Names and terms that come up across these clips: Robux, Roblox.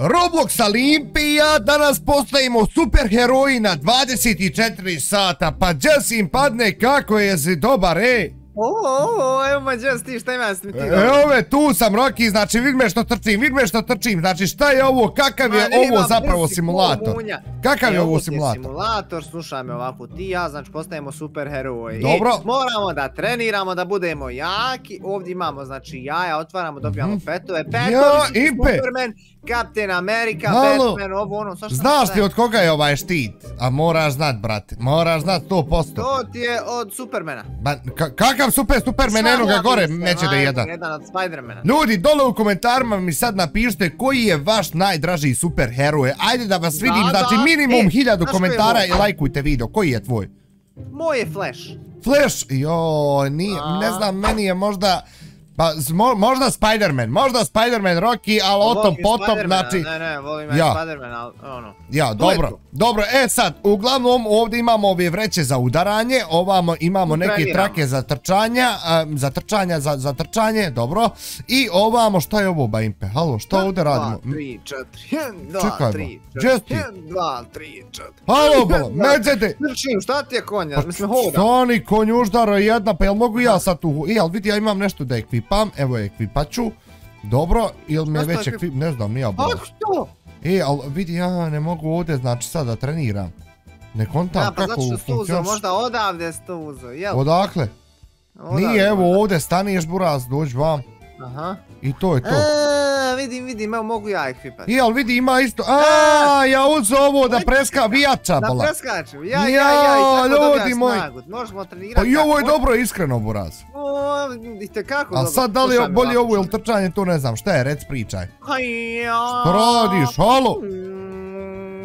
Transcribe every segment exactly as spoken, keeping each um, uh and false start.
Roblox Olimpija, danas postajemo superheroji na dvadeset četiri sata, pa Jess im padne kako jesi dobar, ej! Oooo, evo ma Jess ti, šta imaš mi ti? Evo me, tu sam Rocky, znači vidi me što trčim, vidi me što trčim, znači šta je ovo, kakav je ovo zapravo simulator? Kakav je ovo simulator? Simulator, slušaj me ovako, ti i ja, znači postajemo superheroji. Dobro. Moramo da treniramo, da budemo jaki, ovdje imamo znači jaja, otvaramo, dobijamo petove, petovi, Superman, Captain America, Batman, ovo ono, svašta. Znaš ti od koga je ovaj štit? A moraš znat, brate, moraš znat sto posto. To ti je od Supermana. Kakav? Super, Superman, eno ga gore, neće da jedan. Ljudi, dole u komentarima mi sad napišite koji je vaš najdražiji superheroj. Ajde da vas vidim, znači minimum hiljadu komentara i lajkujte video. Koji je tvoj? Moj je Flash. Flash? Joj, ne znam, meni je možda... Pa, možda Spider-Man, možda Spider-Man Rocky, ali o tom potom, znači... Ne, ne, volim ja Spider-Man, ali ono... Ja, dobro, dobro, e sad, uglavnom ovdje imamo ove vreće za udaranje, ovamo imamo neke trake za trčanja, za trčanja, za trčanje, dobro, i ovamo, šta je ovo, Bajimpe, halo, šta ovdje radimo? jedan, dva, tri, četiri, jedan, dva, tri, četiri... Halo, bolo, međete... Trčim, šta ti je konja, mislim, hoda? Stani, konjuždaro jedna, pa jel mogu ja sad tu... I, ali vidi, ja imam nešto da ekvip. Evo je ekvipaću, dobro, ili me već ekvip, ne znam, nije bolj. Kako što? E, ali vidi, ja ne mogu ovdje, znači sad da treniram. Ne kontam kako funkcionš. Ja, pa zato što stuzo, možda odavde stuzo, jel? Odakle? Nije, evo ovdje, staniješ buraz, dođi vam. Aha. I to je to. Eee, vidim, vidim, evo mogu ja ekvipati. I, ali vidi, ima isto, aaa, ja uzu ovo da preska vijača, bola. Da preskaču, ja, ja, ja, i tako dobija snagu, možemo trenirati. Pa i ovo je dobro, iskreno, buraz. A sad da li je bolje ovo ili trčanje, to ne znam, šta je, rec pričaj. Što radiš, halo?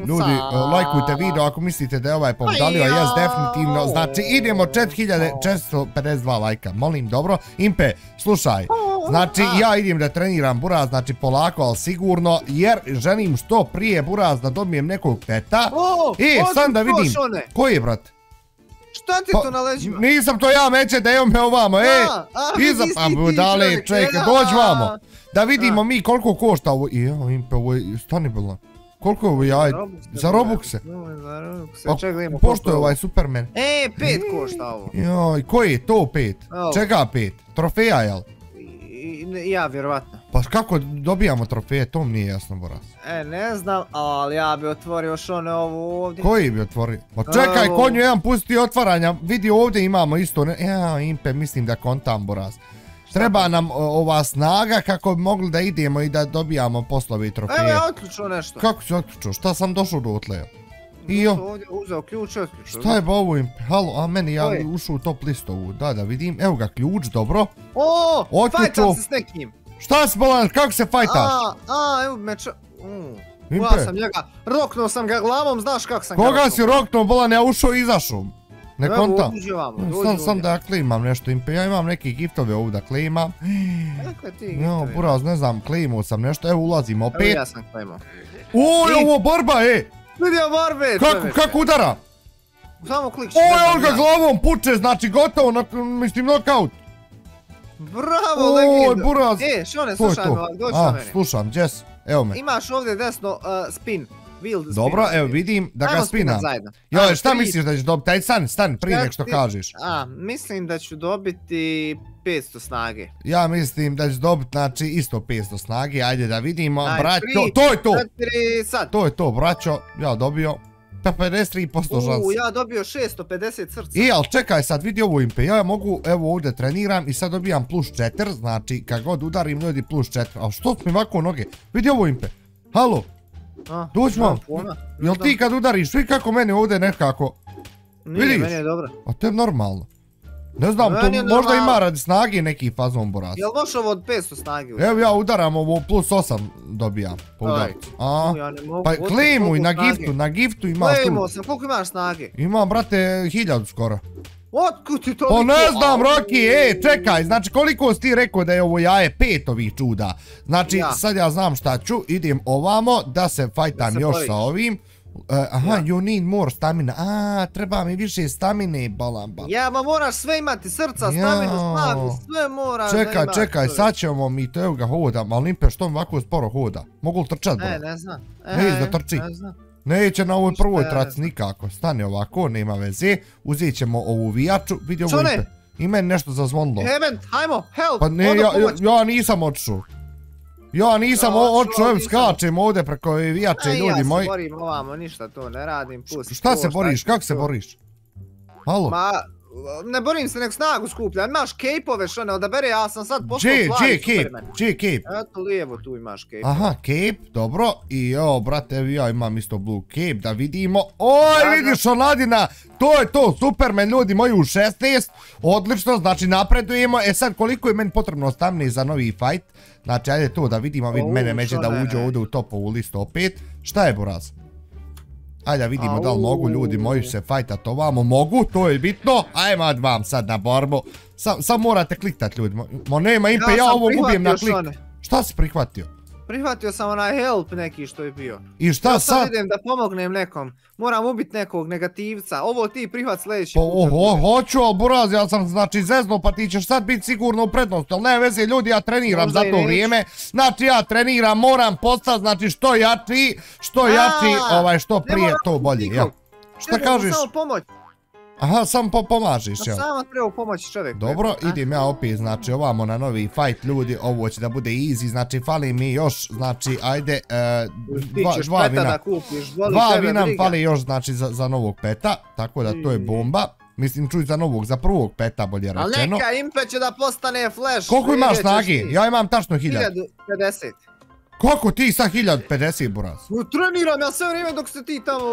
Ljudi, lajkujte video ako mislite da je ovaj povdalio, jes definitivno, znači idemo četiri hiljade četiristo pedeset dva lajka, molim, dobro. Impe, slušaj, znači ja idem da treniram buraz, znači polako, ali sigurno, jer želim što prije buraz da dobijem nekog peta. E, sam da vidim, koji je brat? Šta ti to na leđima? Nisam to ja, meće da evo me ovamo, e! Iza, pa budale, čekaj, dođi vamo! Da vidimo mi koliko košta ovo, evo Impe, ovo je, stani bila. Koliko je ovo jajde? Za Robuxe? Pošto je ovaj Superman? E, pet košta ovo. Joj, koji je to pet? Čega pet? Trofeja, jel? Ja, vjerovatno. Pa kako dobijamo trofeje, to mi nije jasno, Boras. E, ne znam, ali ja bi otvorio još one ovo ovdje. Koji bi otvorio? Pa čekaj, konju, jedan pusti otvaranja, vidi ovdje imamo isto, ja, Impe, mislim da kontam, Boras. Treba nam ova snaga kako bi mogli da idemo i da dobijamo poslove i trofeje. Evo, otključio nešto. Kako si otključio? Šta sam došao do otleja? I jo. Uzeo ključ i otključio. Šta je ba ovo im? Halo, a meni ja ušao u top listovu. Da, da vidim. Evo ga ključ, dobro. Ooo, fajtam se s nekim. Šta si bolan, kako se fajtaš? A, a, evo me ča... Koja sam njega, roknuo sam ga glavom, znaš kako sam ga roknuo. Koga si roknuo bolan, ja ušao i izašao. Ne kontam, sam da ja klimam nešto, Impe, ja imam neke giftove ovdje da klimam. Dakle ti giftove? Evo, buraz, ne znam, klimuo sam nešto, evo ulazim opet. Evo ja sam klimao. O, je ovo borba, e! Vidio borbe! Kako udara? Samo klikš. O, on ga glavom puče, znači gotovo, mislim, knockout. Bravo, legendo! O, buraz! E, što ne, slušaj me, dođi na mene. Slušam, Jess, evo me. Imaš ovdje desno spin. Dobro, evo vidim da ga spinam. Joj, šta misliš da ću dobiti? Ajde, stani, stani, prije nek što kažeš. A, mislim da ću dobiti petsto snage. Ja mislim da ću dobiti, znači, isto petsto snage. Ajde da vidimo, braćo, to je to! To je to, braćo, ja dobio pedeset tri posto šanse. U, ja dobio šesto pedeset srca. I, ali čekaj sad, vidi ovo Impe, ja mogu, evo ovdje treniram i sad dobijam plus četiri, znači, kad god udarim ljudi plus četiri. A što mi ovako noge? Vidi ovo Impe, halo. Dođi vam, jel ti kad udariš, vidi kako meni ovdje nekako, vidiš, a to je normalno, ne znam, to možda ima radi snage neki fazon boraca. Jel moš ovo od petsto snage? Evo ja udaram ovo, plus osam dobijam, pa udarim, pa klimuj na giftu, na giftu imaš tu. Klimuo sam, koliko imaš snage? Imam brate, hiljadu skoro. Otkud ti toliko? Pa ne znam, Rocky, ej, čekaj, znači koliko si ti rekao da je ovo jaje pet ovih čuda? Znači, sad ja znam šta ću, idem ovamo, da se fajtam još sa ovim. Aha, you need more stamina. A, treba mi više stamine, balamba. Ja, ma moraš sve imati, srca, staminu, slavu, sve moraš da imaš. Čekaj, čekaj, sad ćemo mi to, evo ga hodam, ali Limpe, što mi ovako sporo hoda? Mogu li trčat, bro? E, ne znam. Neće da trči. Neće na ovoj prvoj traci nikako. Stani ovako, nema veze. Uzet ćemo ovu vijaču, vidi ovo Limpe. I meni nešto zazvonilo. Hemen, hajmo, help, odopomać. Ja nisam odšao. Ja nisam očujem, skačem ovdje preko vijače, ljudi moji. Ja se borim ovamo, ništa to ne radim, pusti. Šta se boriš, kako se boriš? Halo? Ma, ne borim se, nek snagu skuplja, imaš cape-ove što ne odabere, ja sam sad poslao slavi Supermana. Gdje je cape? Eto lijevo tu imaš cape. Aha, cape, dobro, i evo brate, ja imam isto blue cape, da vidimo. Oj, vidiš Aladina, to je to, Superman, ljudi moji, u šesnaest, odlično, znači napredujemo. E sad, koliko je meni potrebno stamina za novi fight? Znači, ajde to da vidimo, vidi mene međe da uđe ovdje u topovu listu opet. Šta je, Buraz? Ajde da vidimo da li mogu, ljudi moji se fajtat ovamo. Mogu, to je bitno. Ajmo vam sad na borbu. Sam morate kliktat, ljudi. Mo nema impe, ja ovo gubijem na klik. Šta si prihvatio? Prihvatio sam onaj help neki što je bio. I šta sad? Ja sad idem da pomognem nekom. Moram ubit nekog negativca. Ovo ti prihvat sljedeći. Oho, hoću, ali Buraz, ja sam znači zezno, pa ti ćeš sad biti sigurno u prednosti. Ali ne veze, ljudi, ja treniram za to vrijeme. Znači ja treniram, moram postati, znači što jači, što jači, ovaj što prije to bolje. Šta kažeš? Aha, samo pomažiš, jel? Samo treba pomoći čovjek. Dobro, idem ja opet, znači, ovamo na novi fight, ljudi, ovo će da bude easy, znači, fali mi još, znači, ajde, dva vina. Dva vina fali još, znači, za novog peta, tako da to je bomba. Mislim, čuj, za novog, za prvog peta, bolje rečeno. Ali neka, Impe će da postane Flash. Koliko imaš snage? Ja imam tačno hiljadu. hiljadu pedeset. Kako ti sa hiljadu pedeset, Buraz? Treniram ja sve vrijeme dok se ti tamo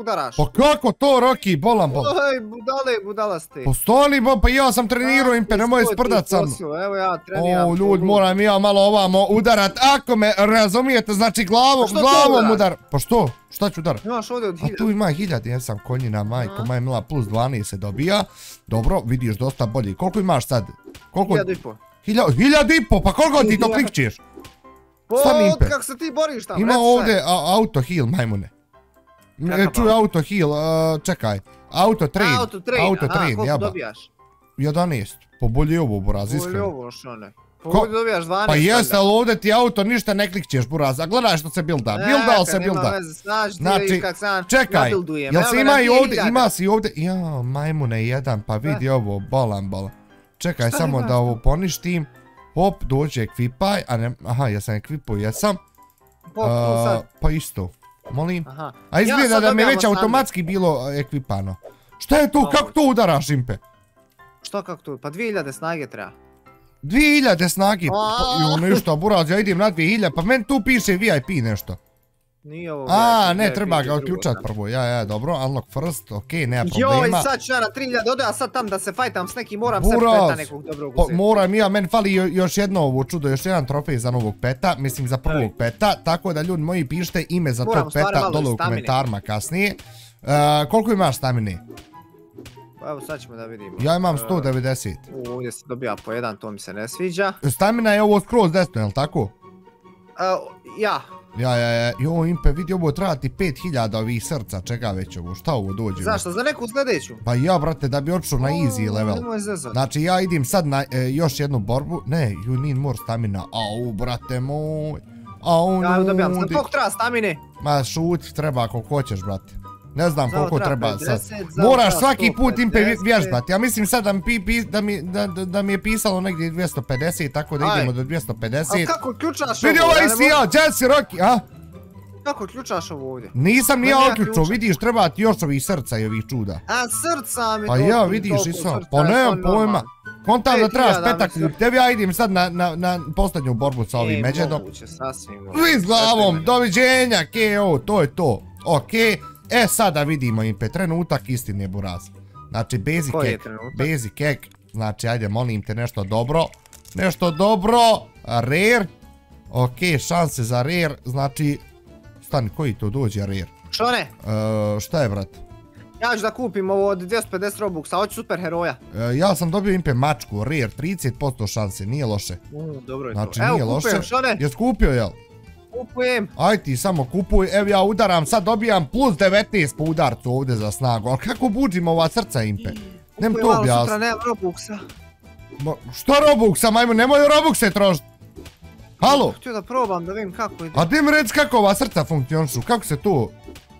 udaraš. Pa kako to, Roki, bolam bol? Oj, budale, budala ste. Postoli, bol, pa ja sam trenirao im, pa nemoj sprdat sam. Evo ja treniram. O, ljud, moram ja malo ovamo udarat, ako me razumijete, znači glavom, glavom udar. Pa što? Šta ću udarat? Imaš ovdje od hiljadu. A tu ima hiljadu, ja sam konjina, majko, maj mila, plus dvanaest se dobija. Dobro, vidiš dosta bolji. Koliko imaš sad? Hiljadu i po. Hiljadu i po, pa koliko ti to klikćeš? Od kako se ti boriš tamo? Ima ovdje auto heal, majmune. Čuj auto heal, čekaj. Auto train. Auto train, koliko dobijaš? jedanaest. Po bolje ovo, Buraz, iskreno. Bolje ovo, što ne. Po bolje dobijaš dvanaest. Pa jeste, ali ovdje ti auto ništa ne klikćeš, Buraz. A gledaj što se bilda. Bilda li se bilda? Znači, čekaj. Jel se ima i ovdje, ima si i ovdje. Ja, majmune, jedan, pa vidi ovo, bolan, bolan. Čekaj, samo da ovo poništim. Hop, dođe ekvipaj, a ne, aha, ja sam ekvipao, jesam. Pa isto, molim. A izgleda da mi je već automatski bilo ekvipano. Šta je to, kako to udaraš, Impe? Šta kako to, pa dvije hiljade snage treba. dvije hiljade snage? Jo, ništa, Buraz, ja idem na dvije hiljade, pa meni tu piše vi aj pi nešto. A, ne, treba ga uključat prvo, ja, ja, dobro, unlock first, okej, nema problema. Joj, sad ću ja na tri hiljade ode, a sad tam da se fajtam s nekim, moram se peta nekog dobrog uzeti. Moram ja, meni fali još jedno ovo čudo, još jedan trofej za novog peta, mislim za prvog peta, tako da ljudi moji pišite ime za tog peta dole u komentarima kasnije. Koliko imaš stamine? Evo sad ćemo da vidimo. Ja imam sto devedeset. Ovdje se dobija po jedan, to mi se ne sviđa. Stamina je ovo skroz desno, jel tako? Ja. Ja, ja, ja, jo, Impe, vidi ovo treba ti pet hiljada ovih srca, čega već ovo, šta ovo dođe? Zašto, za neku sljedeću? Pa ja, brate, da bi odšao na easy level. Znači, ja idem sad na još jednu borbu, ne, you need more stamina, au, brate moj, au, ljudi. Ja, dobijam, znam koliko treba stamine? Ma, šuti, treba koliko hoćeš, brate. Ne znam koliko treba sad. Moraš svaki put, Impe, vježbati, ja mislim sad da mi je pisalo negdje dvjesto pedeset, tako da idemo do dvjesto pedeset. A kako ključaš ovo? Vidi ovaj si ja, Jesse, Rocky, a? Kako ključaš ovo ovdje? Nisam ni ja oključao, vidiš, treba ti još ovih srca i ovih čuda. A srca mi to... Pa ja, vidiš, iso, pa nemam pojma. Kontam da trebaš petak, tebi ja idem sad na posljednju borbu sa ovim međedom. Vi s glavom, doviđenja, ka o, to je to, okej. E sada vidimo, Impe, trenutak istine, Buraz. Znači basic hack, basic hack, znači ajde molim te nešto dobro, nešto dobro, rare, ok, šanse za rare, znači, stani, koji to dođe rare? Što ne? Šta je, brat? Ja ću da kupim ovo od dvjesto pedeset Robuxa, hoću super heroja. Ja sam dobio, Impe, mačku, rare, trideset posto šanse, nije loše. Dobro je to, evo kupio, što ne? Jesi kupio, jel? kupujem. Aj ti samo kupuj, evo ja udaram, sad dobijam plus devetnaest po udarcu ovdje za snagu, ali kako buđim ova srca impe? Nem to objasni. Kupuj malo sutra, nemam Robuxa. Što Robuxa, majmo, nemoj Robuxe trošiti. Halo? Htio da probam, da vidim kako ide. A ti mi reci kako ova srca funkcionišu, kako se to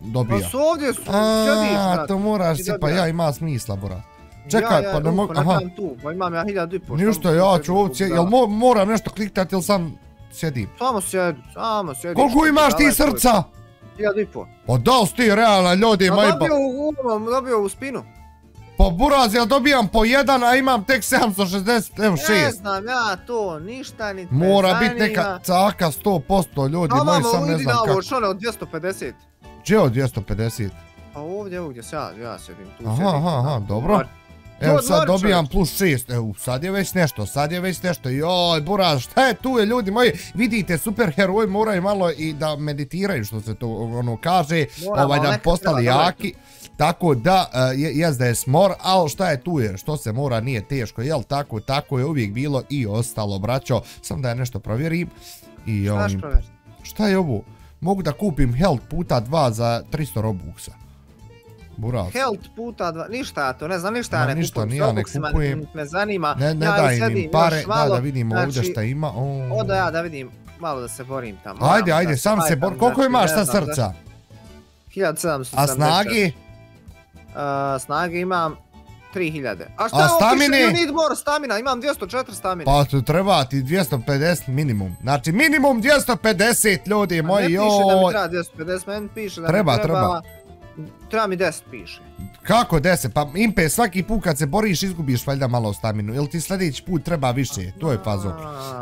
dobija? Pa su ovdje su, aaa, to moraš si, pa ja ima smisla, bora. Čekaj, pa da mogu, aha. Pa imam ja hiljadu i po. Ništa, ja ću ovdje sjediti, jel moram nešto kliktati ili sam sjedim? Samo sjedi, samo sjedi. Koliko imaš ti srca? Hiljadu i po. Pa dao si ti realna ljudi, majba. Dobio u spinu. Pa buraz, ja dobijam po jedan, a imam tek sedamsto šezdeset, evo šest. Ne znam ja to, ništa ni te zanima. Mora biti neka caka sto posto ljudi, moji sam ne znam kako. Ovamo, uvidi na ovo, što ne od dvjesto pedeset. Gdje od dvjesto pedeset? Pa ovdje, ovdje, ja sjedim, tu sjedim. Aha, aha, dobro. Evo sad dobijam plus šest, evo sad je već nešto, sad je već nešto, joj buraz, šta je tu je ljudi moji, vidite superheroj moraju malo i da meditiraju što se to ono kaže, ovaj da postali jaki, tako da jes da je smor, ali šta je tu je, što se mora nije teško, jel tako, tako je uvijek bilo i ostalo braćo, sam da ja nešto provjerim i ovim, šta je ovo, mogu da kupim health puta dva za tristo robuxa. Health puta dva, ništa ja to, ne znam, ništa ja ne kupujem, s robuxima ne zanima, ja li sedim još malo, znači, odo ja da vidim, malo da se borim tamo. Ajde, ajde, sam se borim, koliko imaš ta srca? hiljadu sedamsto. A snagi? Snagi imam tri hiljade. A šta ovo piše, you need more stamina, imam dvjesto četiri stamina. Pa tu treba ti dvjesto pedeset minimum, znači minimum dvjesto pedeset ljudi moji, joj. Ne piše da mi treba dvjesto pedeset, meni piše da mi treba... Treba, treba. Treba mi deset piše. Kako deset? Pa Impe, svaki put kad se boriš izgubiš valjda malo staminu. Jel ti sljedeći put treba više? To je fazon.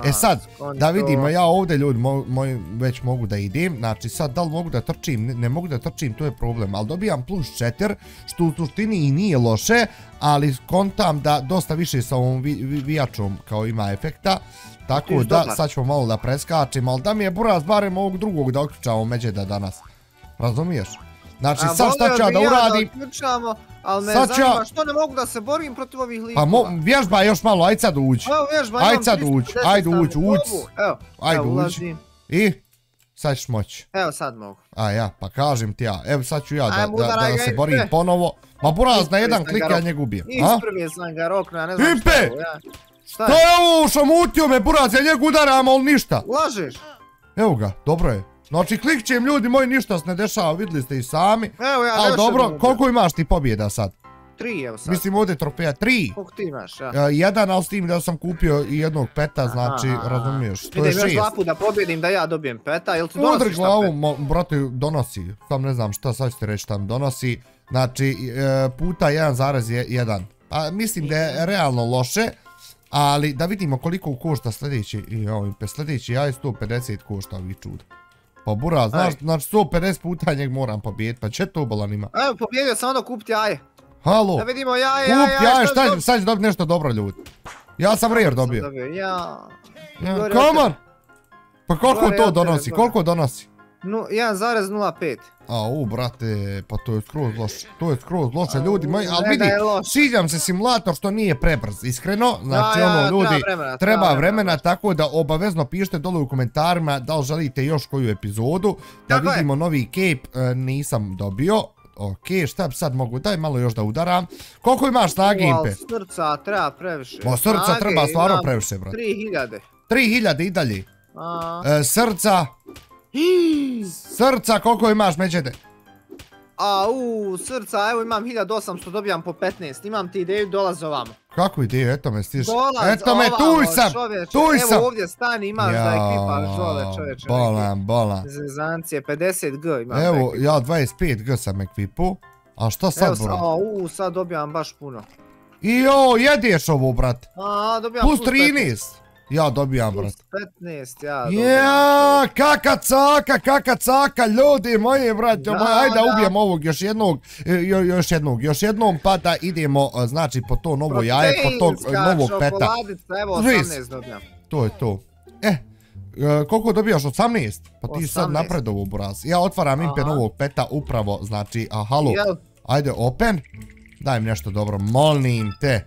E sad, da vidimo, ja ovdje ljudi moji već mogu da idem. Znači sad, da li mogu da trčim? Ne mogu da trčim, to je problem. Ali dobijam plus četiri, što u suštini i nije loše, ali kontam da dosta više sa ovom vijačom kao ima efekta. Tako da, sad ćemo malo da preskačim, ali da mi je buraz barem ovog drugog da otključamo međeda danas. Razumiješ? Znači sad šta ću ja da uradim, sad ću ja, što ne mogu da se borim protiv ovih likova. Pa vježba još malo, ajde sad uđi, ajde sad uđi, ajde uđi, uđi, ajde uđi i sad ćeš moći. Evo sad mogu. A ja, pa kažem ti ja, evo sad ću ja da se borim ponovo, ma buraz na jedan klik ja njega ubijem. Isprvio sam ga rokno, ja ne znam što je ovo, ja. Šta je ovo, šamutio me buraz, ja njega udaram, ali ništa. Lažeš. Evo ga, dobro je. Znači klikćem ljudi moji, ništa se ne dešava, vidjeli ste i sami. Evo ja nešto. Dobro, koliko imaš ti pobjeda sad? Tri evo sad. Mislim ovdje trofeja, tri. Koliko ti imaš? Jedan, ali s tim da sam kupio i jednog peta, znači razumiješ, to je šest. Idem još dva put da pobjedim da ja dobijem peta, jel ti donosiš šta pet? Udri glavom, brate, donosi, sam ne znam šta, sad ćete reći šta mi donosi. Znači puta jedan zarez jedan. A mislim da je realno loše. Ali da vidimo koliko košta sljedeći, sljedeći ja je sto pedeset košta, vi čudo. Pa buraz, znaš, znači sto pedeset puta njeg moram pobijeti, pa će to bolan ima. Evo, pobijedio sam ono kupiti jaje. Halo, kupiti jaje, šta će dobiti nešto dobro ljudi. Ja sam rare dobio. Come on! Pa koliko to donosi, koliko donosi? jedan zarez nula pet. Au, brate, pa to je skroz loše, to je skroz loše ljudi moji, ali vidi, šiljam se simulator što nije prebrz, iskreno, znači ono ljudi, treba vremena, tako da obavezno pišite dole u komentarima da li želite još koju epizodu, da vidimo novi cape, nisam dobio, ok, šta bi sad mogu, daj malo još da udaram, koliko imaš snage Impe? Srca treba previše, srca treba stvarno previše, brate, tri hiljade, tri hiljade i dalje, srca, srca, koliko imaš međete? Au, srca, evo imam hiljadu osamsto, dobijam po petnaest, imam ti ideju, dolaz ovamo. Kako ideju, eto me stiš. Eto me, tuj sam, tuj sam. Evo ovdje stani, imaš da ekipaš dole čoveče. Bolan, bolan. Zezancije, pedeset g imam. Evo, ja dvadeset pet g sam ekvipu, a šta sad bro? Au, sad dobijam baš puno. Jo, jedeš ovo brate. A, dobijam plus trinaest. Ja dobijam, brat. petnaest, ja dobijam. Jaaa, kaka caka, kaka caka, ljudi moji, brat. Ajde da ubijem ovog, još jednog, još jednog, još jednom, pa da idemo, znači, po to novo jaje, po tog novog peta. Proteinska čokoladica, evo, osamnaest dobijam. To je to. Eh, koliko dobijaš, osamnaest? Pa ti sad napredovo, buraz. Ja otvaram Impe novog peta, upravo, znači, a halo, ajde, open. Daj mi nešto dobro, molim te.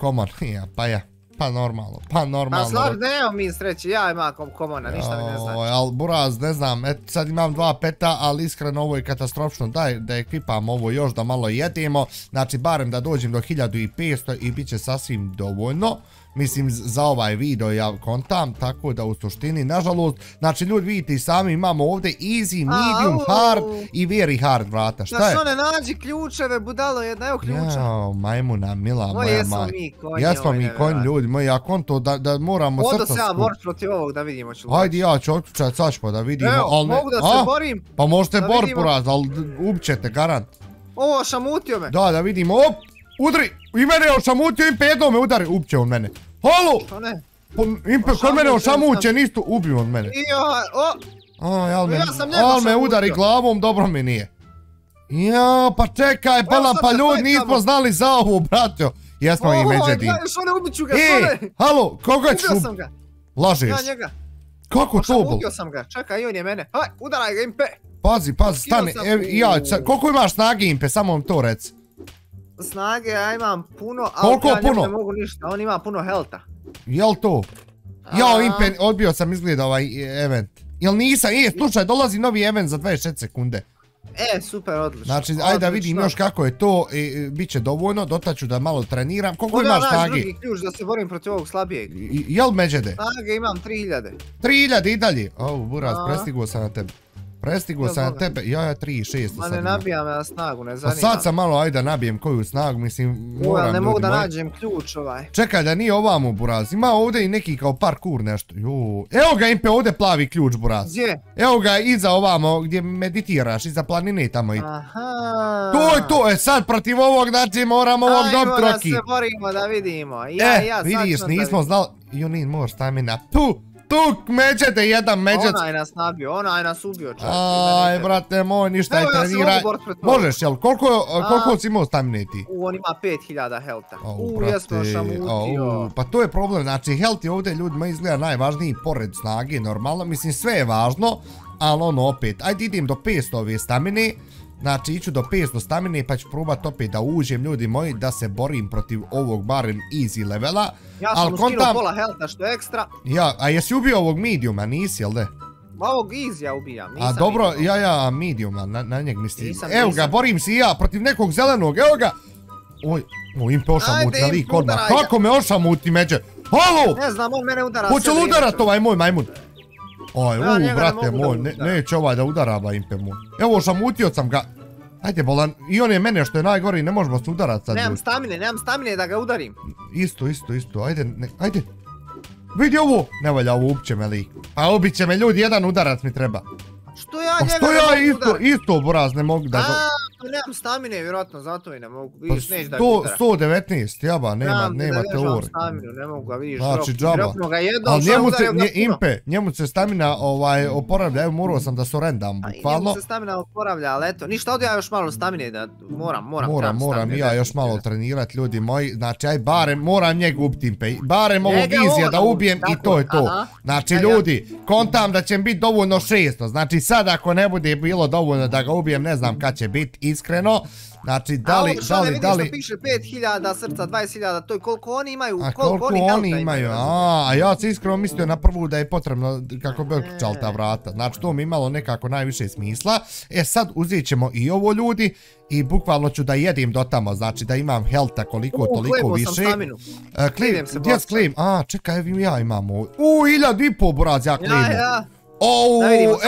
Come on, ja, pa ja. Pa normalno, pa normalno. Pa slab, nemam mi sreći, ja imam komona, ništa mi ne znači. Al Buraz, ne znam, sad imam dva peta, ali iskreno ovo je katastrofično. Daj da ekvipam ovo još da malo jedemo, znači barem da dođem do hiljadu i petsto i bit će sasvim dovoljno. Mislim, za ovaj video ja kontam, tako da u suštini, nažalost, znači ljudi vidite i sami imamo ovdje easy, medium, hard i very hard, vrata, šta je? Znaš one, nađi ključeve, budalo jedna, evo ključa. Jao, majmuna, mila moja majmuna. Jesmo mi konj, ljudi moji, ja konto da moramo srca skupiti. Odo se ja moram protiv ovog da vidimo ću. Hajde, ja ću otključati, sad ćemo da vidimo. Evo, mogu da se borim? Pa možete bor, Buraz, ali upćete, garant. Ovo, šamutio me. Da, da vidimo, op, udri, i mene ošamutio, impe jedno me udari, upće on mene. Halo! Što ne? Impe, kod mene ošamuće, nisto ubio on mene. Al me udari glavom, dobro mi nije. Ja, pa čekaj, bela, pa ljudi nismo znali za ovo, bratio. Jesmo i međedi. Ej, halo, koga ćeš ubiti? Lažeš. Kako to bol? Ubio sam ga, čekaj, i on je mene. Haj, udaraj ga, Impe. Pazi, pazi, stani, ja, koliko imaš snage, Impe, samo vam to reci. Snage, ja imam puno, ali ja njemu ne mogu ništa, on ima puno helta. Jel to? Jao, Impe, odbio sam izgleda ovaj event. Jel nisam? E, slučaj, dolazi novi event za dvadeset šest sekunde. E, super, odlično. Znači, ajde da vidim još kako je to, biće dovoljno, dotaću da malo treniram. Koliko imaš snage? Ovo je naš drugi ključ da se borim protiv ovog slabijeg. Jel međede? Snage imam tri hiljade. tri hiljade i dalje? O, Buraz, prestiguo sam na tebe. Prestigo sam na tebe, ja ja tri i šest. Ma ne nabijam ja snagu, ne zanima. Sad sam malo, ajde da nabijem koju snagu, mislim moram. Ne mogu da nađem ključ ovaj. Čekaj da nije ovamo, Buraz, ima ovdje i neki kao parkour nešto. Evo ga, Impe, ovdje plavi ključ, Buraz. Gdje? Evo ga iza ovamo gdje meditiraš, iza planine tamo. Aha. To je to, e sad protiv ovog znači moramo ovog dobiti roki. Ajmo da se borimo da vidimo. E, vidiš, nismo znali, Junin moraš stamina, puh. Tuk, međete, jedan međec. Onaj nas nabio, onaj nas ubio. Aj, brate moj, ništa je treniraj. Možeš, jel, koliko si imao staminiti? U, on ima pet hiljada helta. U, jesmo šamutio. Pa to je problem, znači helt je ovdje ljudima izgleda najvažniji pored snage, normalno. Mislim, sve je važno, ali ono opet. Ajde, idem do petsto ove stamine. Znači, iću do petsto stamine pa ću probat opet da uđem, ljudi moji, da se borim protiv ovog barem easy levela. Ja sam uskinuo pola helta što je ekstra. Ja, a jesi ubio ovog mediuma, nisi, jel de? Ovog easy ja ubijam, nisam. A dobro, ja, ja, mediuma, na njeg mislim. Evo ga, borim si ja protiv nekog zelenog, evo ga. Oj, o, Impe ošamuti, ali i kodma. Kako me ošamuti, međe? Halo! Ne znam, on mene udara. Hoće li udarat ovaj moj majmun? Aj, u, brate moj, neće ovaj da udarava, Impe moj. Evo, šamutio sam ga. Ajde, bolan, i on je mene što je najgori, ne možemo se udarat sad. Nemam stamine, nemam stamine da ga udarim. Isto, isto, isto, ajde, ajde. Vidi ovo, ne valja ovo, upće me lik. Pa obiće me ljudi, jedan udarac mi treba. Što ja njega ne mogu udarim? Isto, Buraz, ne mogu da... Aaaa, nemam stamine, vjerojatno, zato i ne mogu, vidiš, neći da ga udaram. sto devetnaest, jaba, nema teorije. Ne mogu ga, vidiš, dropno ga jedno, ali njemu se, Impe, njemu se stamina oporavlja, evo morao sam da surendam, bukvalno. Njemu se stamina oporavlja, ali eto, ništa, ovdje ja još malo stamine, da moram, moram. Moram, moram, ja još malo trenirat, ljudi moji, znači, aj, barem, moram njeg ubiti, Impe, barem ovog izija da ubijem i to je to. Znači, ljudi, kontam da će mi biti dovoljno šesto, znači, sad ako ne bude bilo dovoljno da ga ubijem, ne znam kad će biti, iskreno. Znači, da li, da li, da li... A ovo što ne vidiš da piše pet hiljada srca, dvadeset hiljada, to je koliko oni imaju, koliko oni imaju. A, ja se iskreno mislio na prvu da je potrebno kako bi otključao ta vrata. Znači, to mi imalo nekako najviše smisla. E, sad uzet ćemo i ovo, ljudi, i bukvalno ću da jedim do tamo, znači da imam helta koliko toliko više. U, klejmo sam staminu. Klejim se, boče. Klejim, a, čekaj, ja imam ovo. U, iljad i pol, Buraz, ja klejim. Ja, ja. Ouu,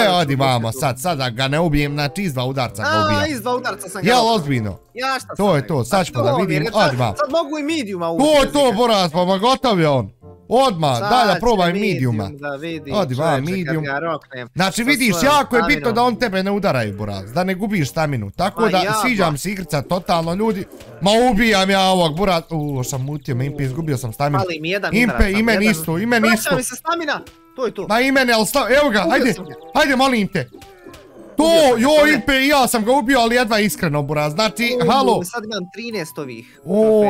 evo odi vama, sad, sad da ga ne ubijem, znači iz dva udarca ga ubijam. A, iz dva udarca sam ga ubijam. Jel, ozbiljno? Ja šta sam. To je to, sad ćemo da vidim, odi vam. Sad mogu i mediuma ubiti. To je to, Buraz, pa ma gotov je on. Odmah, daj da probaj mediuma. Odi vam, medium. Znači vidiš, jako je bitno da on tebe ne udaraju, Buraz, da ne gubiš staminu. Tako da sviđam se igrica totalno, ljudi. Ma ubijam ja ovog, Buraz. Uuu, šamutio me, Impe, izgubio sam staminu. Ali im jedan udarac. Na imene, ali stav, evo ga, ajde, ajde, molim te. To, joj, Impe, i ja sam ga ubio, ali jedva iskreno, Buraz, znači, halo. Sad imam trinaest ovih. O,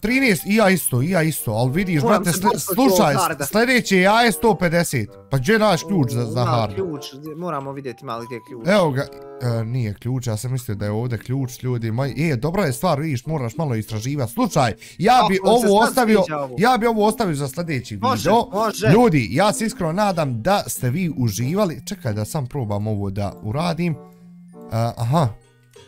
trinaest, i ja isto, i ja isto, ali vidiš, brate, slušaj, sljedeće je A E sto pedeset. Pa gdje naš ključ za, za Harda? Ključ, moramo vidjeti mali gdje ključ. Evo ga, e, nije ključ, ja sam mislio da je ovdje ključ, ljudi moji. E, dobra je stvar, vidiš, moraš malo istraživati. Slučaj, ja bi o, ovo ostavio, ja bi ovo ostavio za sljedeći može, video. Može. Ljudi, ja se iskreno nadam da ste vi uživali. Čekaj da sam probam ovo da uradim. E, aha,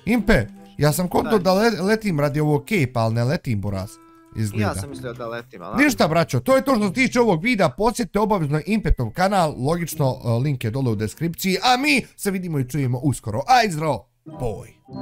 Impe, ja sam konto da le, letim radi ovog kepa, ali ne letim, buraz. Izgleda. Ja sam mislio da letim, ali... Ništa, braćo, to je to što se tiče ovog videa. Podsjetite obavezno Impetov kanal, logično, link je dole u deskripciji. A mi se vidimo i čujemo uskoro. Aj, zdravo, boj!